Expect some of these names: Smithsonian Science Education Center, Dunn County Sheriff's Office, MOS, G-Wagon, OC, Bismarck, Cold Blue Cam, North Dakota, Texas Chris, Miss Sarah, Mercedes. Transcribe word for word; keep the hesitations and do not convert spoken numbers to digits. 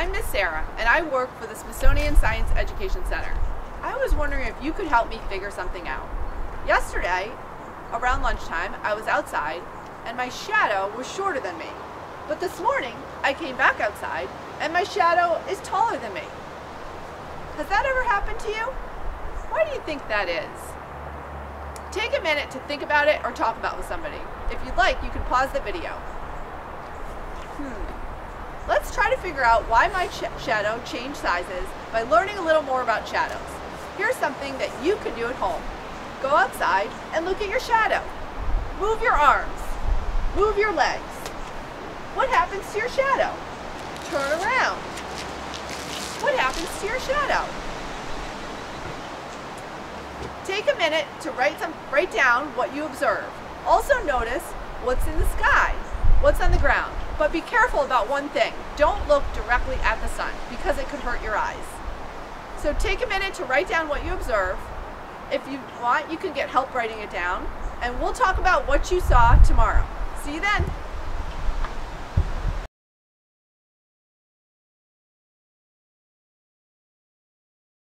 I'm Miss Sarah, and I work for the Smithsonian Science Education Center. I was wondering if you could help me figure something out. Yesterday, around lunchtime, I was outside, and my shadow was shorter than me. But this morning, I came back outside, and my shadow is taller than me. Has that ever happened to you? Why do you think that is? Take a minute to think about it or talk about it with somebody. If you'd like, you can pause the video. Hmm. Let's try to figure out why my sh shadow changed sizes by learning a little more about shadows. Here's something that you could do at home. Go outside and look at your shadow. Move your arms. Move your legs. What happens to your shadow? Turn around. What happens to your shadow? Take a minute to write, some, write down what you observe. Also notice what's in the sky, what's on the ground. But be careful about one thing. Don't look directly at the sun because it could hurt your eyes. So take a minute to write down what you observe. If you want, you can get help writing it down, and we'll talk about what you saw tomorrow. See you then.